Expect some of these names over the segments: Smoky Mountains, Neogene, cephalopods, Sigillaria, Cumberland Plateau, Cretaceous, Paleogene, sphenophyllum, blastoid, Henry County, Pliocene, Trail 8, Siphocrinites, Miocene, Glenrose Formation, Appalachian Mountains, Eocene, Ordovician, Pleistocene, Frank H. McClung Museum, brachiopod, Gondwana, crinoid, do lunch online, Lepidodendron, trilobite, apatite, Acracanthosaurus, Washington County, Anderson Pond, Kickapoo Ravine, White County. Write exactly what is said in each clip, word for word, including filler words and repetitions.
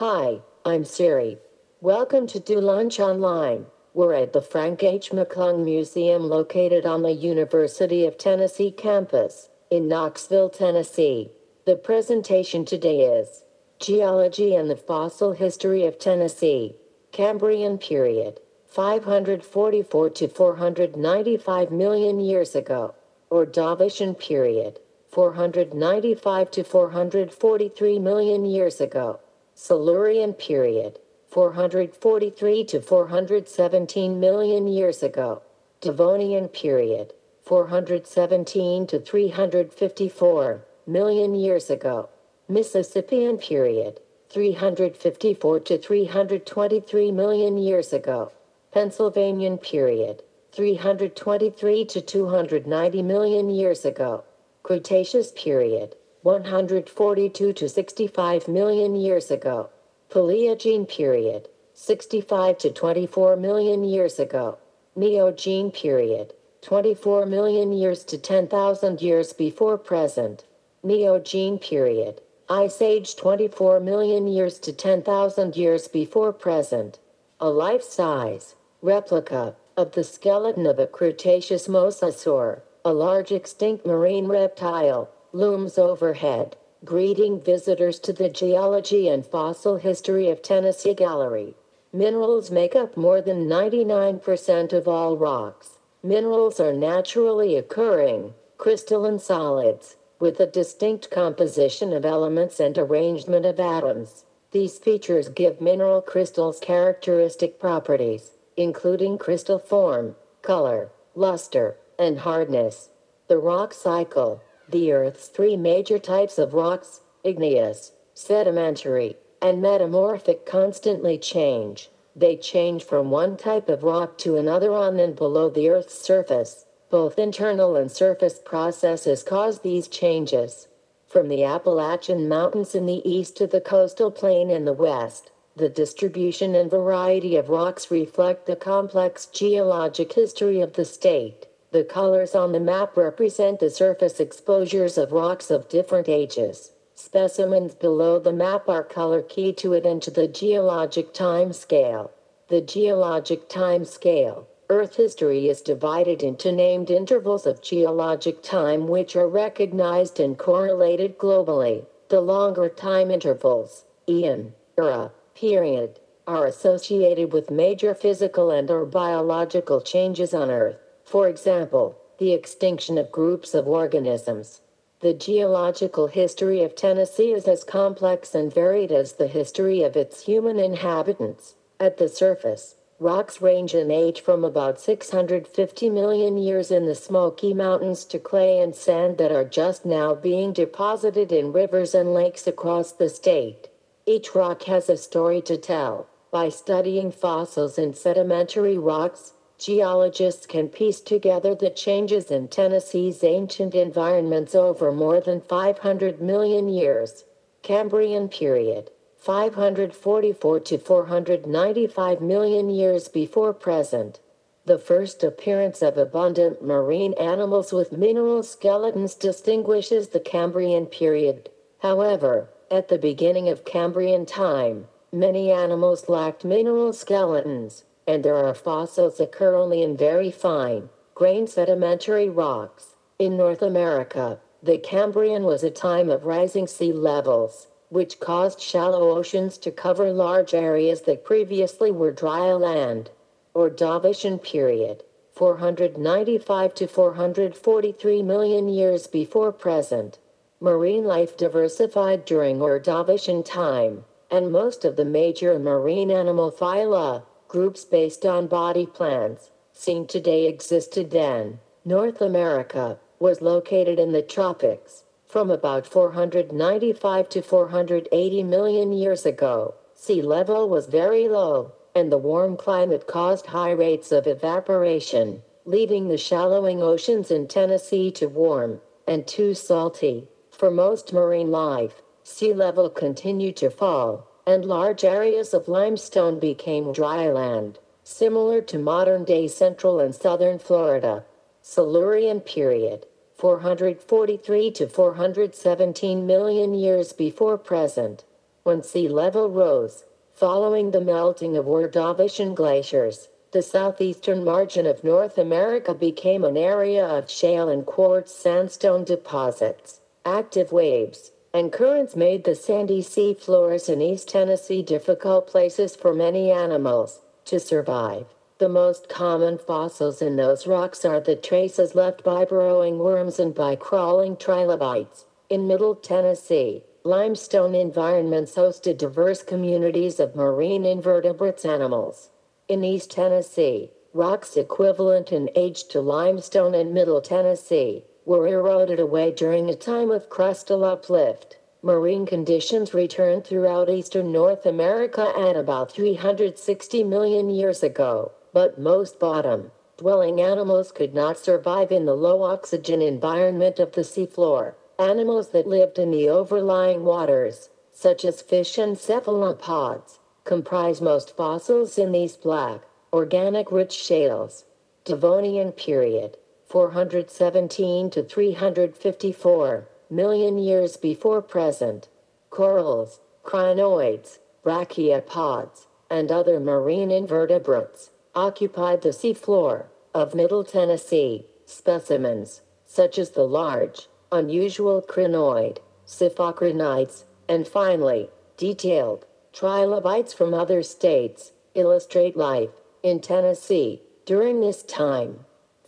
Hi, I'm Siri. Welcome to Do Lunch Online. We're at the Frank H. McClung Museum located on the University of Tennessee campus in Knoxville, Tennessee. The presentation today is Geology and the Fossil History of Tennessee, Cambrian Period, five hundred forty-four to four hundred ninety-five million years ago, Ordovician Period, four hundred ninety-five to four hundred forty-three million years ago, Silurian Period, four hundred forty-three to four hundred seventeen million years ago, Devonian Period, four hundred seventeen to three hundred fifty-four million years ago, Mississippian Period, three hundred fifty-four to three hundred twenty-three million years ago, Pennsylvanian Period, three hundred twenty-three to two hundred ninety million years ago, Cretaceous Period, one hundred forty-two to sixty-five million years ago, Paleogene Period, sixty-five to twenty-four million years ago, Neogene Period, twenty-four million years to ten thousand years before present, Neogene Period, Ice Age, twenty-four million years to ten thousand years before present. A life-size replica of the skeleton of a Cretaceous mosasaur, a large extinct marine reptile, looms overhead, greeting visitors to the Geology and Fossil History of Tennessee Gallery. Minerals make up more than ninety-nine percent of all rocks. Minerals are naturally occurring, crystalline solids, with a distinct composition of elements and arrangement of atoms. These features give mineral crystals characteristic properties, including crystal form, color, luster, and hardness. The rock cycle. The Earth's three major types of rocks, igneous, sedimentary, and metamorphic, constantly change. They change from one type of rock to another on and below the Earth's surface. Both internal and surface processes cause these changes. From the Appalachian Mountains in the east to the coastal plain in the west, the distribution and variety of rocks reflect the complex geologic history of the state. The colors on the map represent the surface exposures of rocks of different ages. Specimens below the map are color key to it and to the geologic time scale. The geologic time scale. Earth history is divided into named intervals of geologic time which are recognized and correlated globally. The longer time intervals, eon, era, period, are associated with major physical and/or biological changes on Earth. For example, the extinction of groups of organisms. The geological history of Tennessee is as complex and varied as the history of its human inhabitants. At the surface, rocks range in age from about six hundred fifty million years in the Smoky Mountains to clay and sand that are just now being deposited in rivers and lakes across the state. Each rock has a story to tell. By studying fossils in sedimentary rocks, geologists can piece together the changes in Tennessee's ancient environments over more than five hundred million years. Cambrian Period, five hundred forty-four to four hundred ninety-five million years before present. The first appearance of abundant marine animals with mineral skeletons distinguishes the Cambrian period. However, at the beginning of Cambrian time, many animals lacked mineral skeletons, and there are fossils occur only in very fine, grained sedimentary rocks. In North America, the Cambrian was a time of rising sea levels, which caused shallow oceans to cover large areas that previously were dry land. Ordovician Period, four hundred ninety-five to four hundred forty-three million years before present. Marine life diversified during Ordovician time, and most of the major marine animal phyla, groups based on body plans, seen today existed then. North America was located in the tropics. From about four hundred ninety-five to four hundred eighty million years ago, sea level was very low, and the warm climate caused high rates of evaporation, leaving the shallowing oceans in Tennessee too warm and too salty. For most marine life, sea level continued to fall, and large areas of limestone became dry land, similar to modern-day central and southern Florida. Silurian Period, four hundred forty-three to four hundred seventeen million years before present. when sea level rose. Following the melting of Ordovician glaciers, the southeastern margin of North America became an area of shale and quartz sandstone deposits. Active waves and currents made the sandy sea floors in East Tennessee difficult places for many animals to survive. The most common fossils in those rocks are the traces left by burrowing worms and by crawling trilobites. In Middle Tennessee, limestone environments hosted diverse communities of marine invertebrates animals. In East Tennessee, rocks equivalent in age to limestone in Middle Tennessee were eroded away during a time of crustal uplift. Marine conditions returned throughout eastern North America at about three hundred sixty million years ago, but most bottom-dwelling animals could not survive in the low-oxygen environment of the seafloor. Animals that lived in the overlying waters, such as fish and cephalopods, comprise most fossils in these black, organic-rich shales. Devonian period, four hundred seventeen to three hundred fifty-four million years before present. Corals, crinoids, brachiopods, and other marine invertebrates occupied the seafloor of Middle Tennessee. Specimens, such as the large, unusual crinoid, Siphocrinites, and finally, detailed trilobites from other states, illustrate life in Tennessee during this time.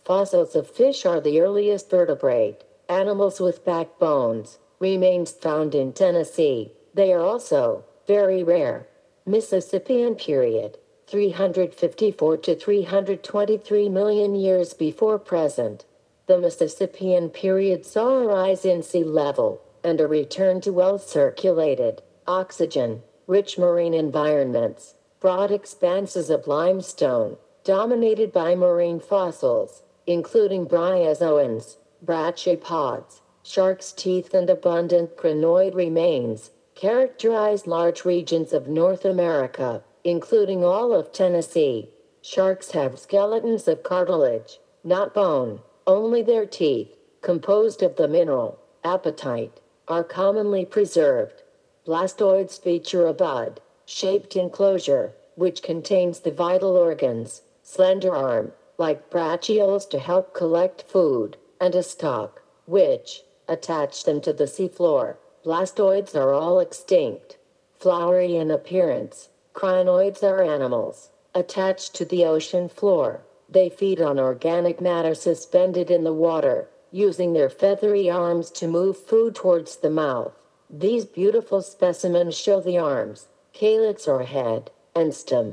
Fossils of fish are the earliest vertebrate animals with backbones remains found in Tennessee. They are also very rare. Mississippian period, three hundred fifty-four to three hundred twenty-three million years before present. The Mississippian period saw a rise in sea level and a return to well-circulated, oxygen-rich marine environments. Broad expanses of limestone, dominated by marine fossils, including bryozoans, brachiopods, shark's teeth, and abundant crinoid remains, characterized large regions of North America, including all of Tennessee. Sharks have skeletons of cartilage, not bone. Only their teeth, composed of the mineral apatite, are commonly preserved. Blastoids feature a bud-shaped enclosure, which contains the vital organs, slender arm, like brachioles to help collect food, and a stalk, which attach them to the seafloor. Blastoids are all extinct. Flowery in appearance, crinoids are animals attached to the ocean floor. They feed on organic matter suspended in the water, using their feathery arms to move food towards the mouth. These beautiful specimens show the arms, calyx or head, and stem.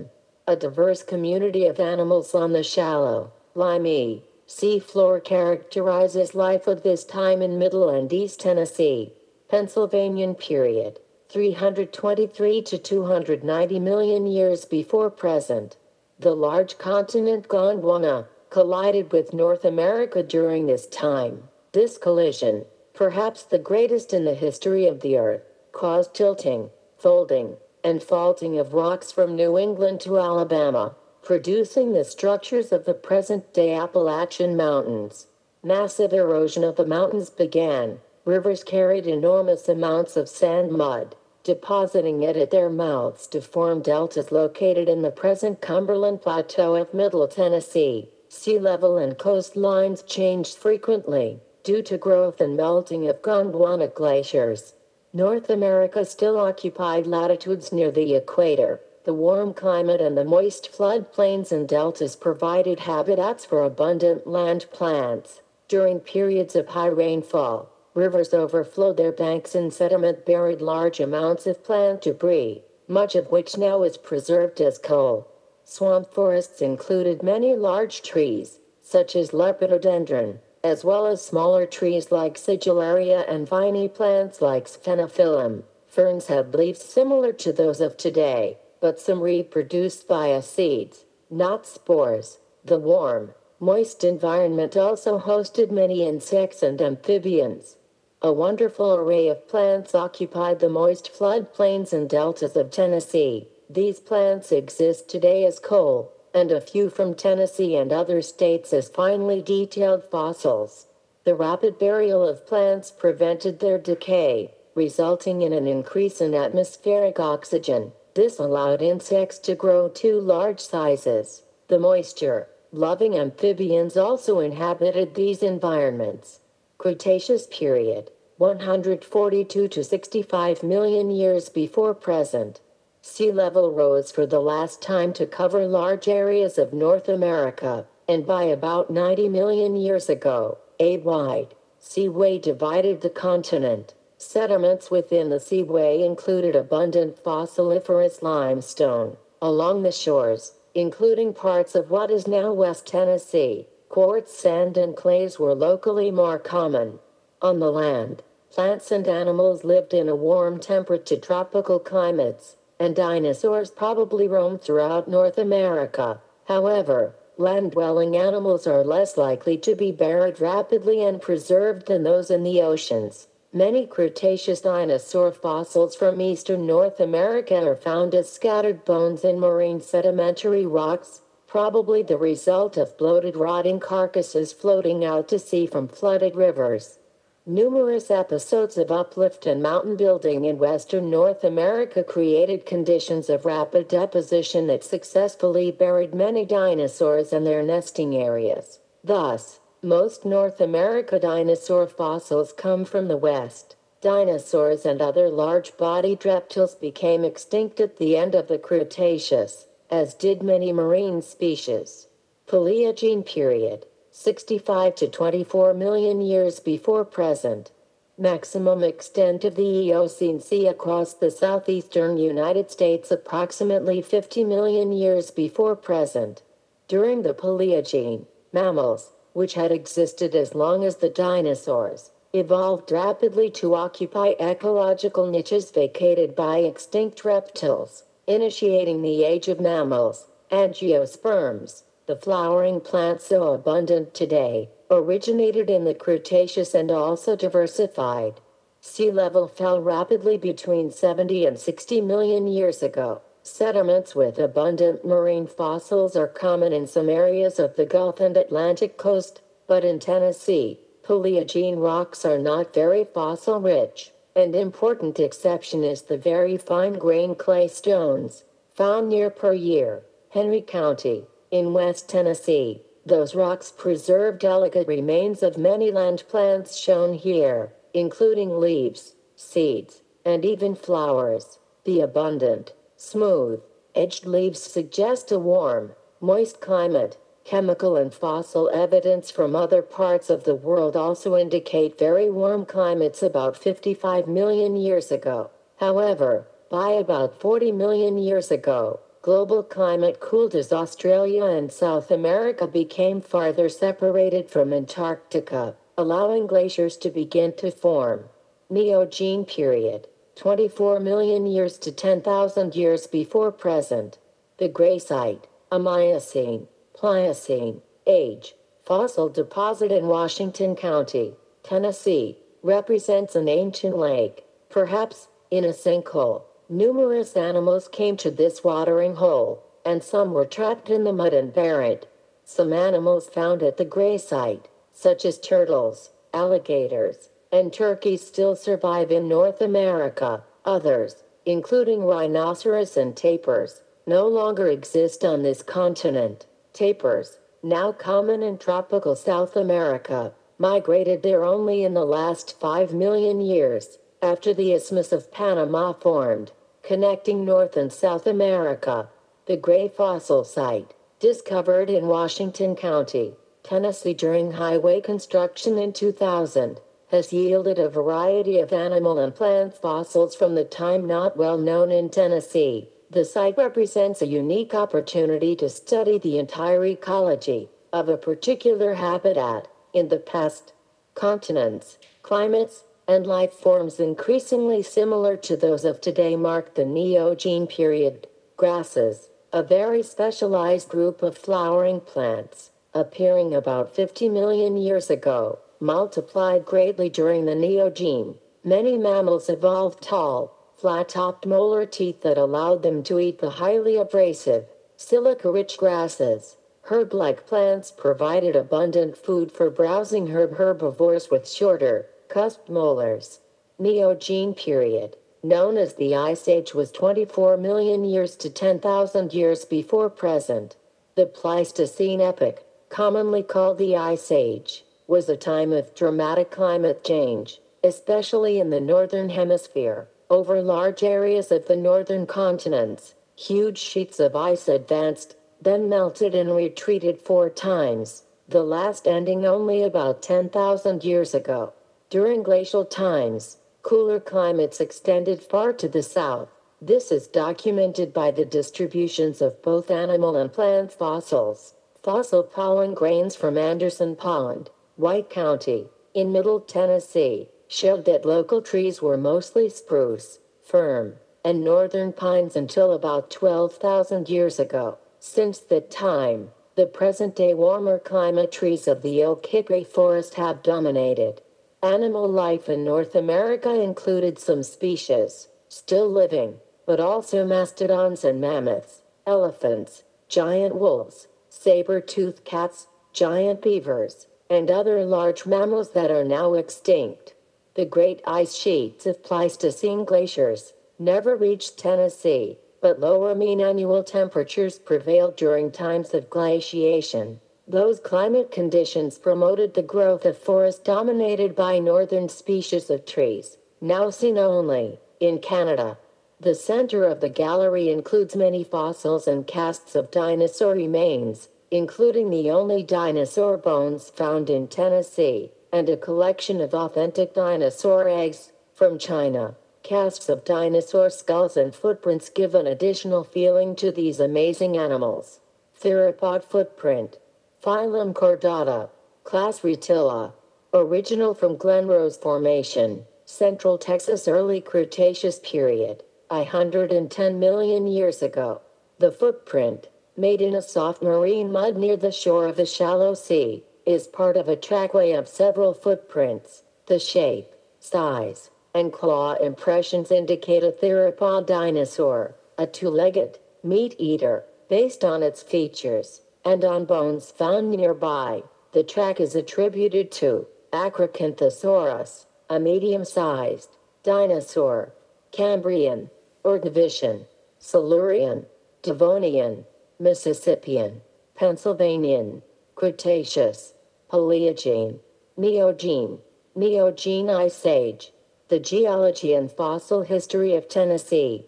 A diverse community of animals on the shallow, limy seafloor characterizes life of this time in Middle and East Tennessee. Pennsylvanian period, three hundred twenty-three to two hundred ninety million years before present. The large continent Gondwana collided with North America during this time. This collision, perhaps the greatest in the history of the Earth, caused tilting, folding, and faulting of rocks from New England to Alabama, producing the structures of the present-day Appalachian Mountains. Massive erosion of the mountains began. Rivers carried enormous amounts of sand mud, depositing it at their mouths to form deltas located in the present Cumberland Plateau of Middle Tennessee. Sea level and coastlines changed frequently, due to growth and melting of Gondwana glaciers. North America still occupied latitudes near the equator. The warm climate and the moist floodplains and deltas provided habitats for abundant land plants. During periods of high rainfall, rivers overflowed their banks and sediment buried large amounts of plant debris, much of which now is preserved as coal. Swamp forests included many large trees, such as Lepidodendron, as well as smaller trees like Sigillaria and viney plants like Sphenophyllum. Ferns had leaves similar to those of today, but some reproduced via seeds, not spores. The warm, moist environment also hosted many insects and amphibians. A wonderful array of plants occupied the moist floodplains and deltas of Tennessee. These plants exist today as coal, and a few from Tennessee and other states as finely detailed fossils. The rapid burial of plants prevented their decay, resulting in an increase in atmospheric oxygen. This allowed insects to grow to large sizes. The moisture-loving amphibians also inhabited these environments. Cretaceous period, one hundred forty-two to sixty-five million years before present. Sea level rose for the last time to cover large areas of North America, and by about ninety million years ago, a wide seaway divided the continent. Sediments within the seaway included abundant fossiliferous limestone along the shores, including parts of what is now West Tennessee. Quartz sand and clays were locally more common. On the land, plants and animals lived in a warm temperate to tropical climates, and dinosaurs probably roamed throughout North America. However, land-dwelling animals are less likely to be buried rapidly and preserved than those in the oceans. Many Cretaceous dinosaur fossils from eastern North America are found as scattered bones in marine sedimentary rocks, probably the result of bloated rotting carcasses floating out to sea from flooded rivers. Numerous episodes of uplift and mountain building in western North America created conditions of rapid deposition that successfully buried many dinosaurs and their nesting areas. Thus, most North America dinosaur fossils come from the West. Dinosaurs and other large-bodied reptiles became extinct at the end of the Cretaceous, as did many marine species. Paleogene period, sixty-five to twenty-four million years before present. Maximum extent of the Eocene Sea across the southeastern United States approximately fifty million years before present. During the Paleogene, mammals, which had existed as long as the dinosaurs, evolved rapidly to occupy ecological niches vacated by extinct reptiles, initiating the age of mammals. Angiosperms, the flowering plant so abundant today, originated in the Cretaceous and also diversified. Sea level fell rapidly between seventy and sixty million years ago. Sediments with abundant marine fossils are common in some areas of the Gulf and Atlantic coast, but in Tennessee, Paleogene rocks are not very fossil-rich. An important exception is the very fine-grained clay stones found near per year, Henry County, in West Tennessee. Those rocks preserve delicate remains of many land plants shown here, including leaves, seeds, and even flowers. The abundant, smooth, edged leaves suggest a warm, moist climate. Chemical and fossil evidence from other parts of the world also indicate very warm climates about fifty-five million years ago. However, by about forty million years ago, global climate cooled as Australia and South America became farther separated from Antarctica, allowing glaciers to begin to form. Neogene period, twenty-four million years to ten thousand years before present. The Gray Site, a Miocene, Pliocene, age, fossil deposit in Washington County, Tennessee, represents an ancient lake, perhaps in a sinkhole. Numerous animals came to this watering hole, and some were trapped in the mud and buried. Some animals found at the Gray Site, such as turtles, alligators, and turkeys, still survive in North America. Others, including rhinoceros and tapirs, no longer exist on this continent. Tapirs, now common in tropical South America, migrated there only in the last five million years, after the Isthmus of Panama formed, connecting North and South America. The Gray Fossil Site, discovered in Washington County, Tennessee during highway construction in two thousand, has yielded a variety of animal and plant fossils from the time not well known in Tennessee. The site represents a unique opportunity to study the entire ecology of a particular habitat in the past. Continents, climates, and life forms increasingly similar to those of today mark the Neogene period. Grasses, a very specialized group of flowering plants, appearing about fifty million years ago, multiplied greatly during the Neogene. Many mammals evolved tall, flat-topped molar teeth that allowed them to eat the highly abrasive, silica-rich grasses. Herb-like plants provided abundant food for browsing herb herbivores with shorter, cusped molars. Neogene period, known as the Ice Age, was twenty-four million years to ten thousand years before present. The Pleistocene epoch, commonly called the Ice Age, was a time of dramatic climate change, especially in the northern hemisphere. Over large areas of the northern continents, huge sheets of ice advanced, then melted and retreated four times, the last ending only about ten thousand years ago. During glacial times, cooler climates extended far to the south. This is documented by the distributions of both animal and plant fossils. Fossil pollen grains from Anderson Pond, White County, in Middle Tennessee, showed that local trees were mostly spruce, fir, and northern pines until about twelve thousand years ago. Since that time, the present-day warmer climate trees of the oak hickory forest have dominated. Animal life in North America included some species still living, but also mastodons and mammoths, elephants, giant wolves, saber-toothed cats, giant beavers, and other large mammals that are now extinct. The great ice sheets of Pleistocene glaciers never reached Tennessee, but lower mean annual temperatures prevailed during times of glaciation. Those climate conditions promoted the growth of forests dominated by northern species of trees, now seen only in Canada. The center of the gallery includes many fossils and casts of dinosaur remains, including the only dinosaur bones found in Tennessee, and a collection of authentic dinosaur eggs from China. Casts of dinosaur skulls and footprints give an additional feeling to these amazing animals. Theropod footprint. Phylum Chordata. Class Rutila. Original from Glenrose Formation, Central Texas, Early Cretaceous period, one hundred ten million years ago. The footprint, made in a soft marine mud near the shore of a shallow sea, is part of a trackway of several footprints. The shape, size, and claw impressions indicate a theropod dinosaur, a two-legged meat-eater, based on its features and on bones found nearby. The track is attributed to Acracanthosaurus, a medium-sized dinosaur, Cambrian, Ordovician, Silurian, Devonian, Mississippian, Pennsylvanian, Cretaceous, Paleogene, Neogene, Neogene Ice Age. The geology and fossil history of Tennessee.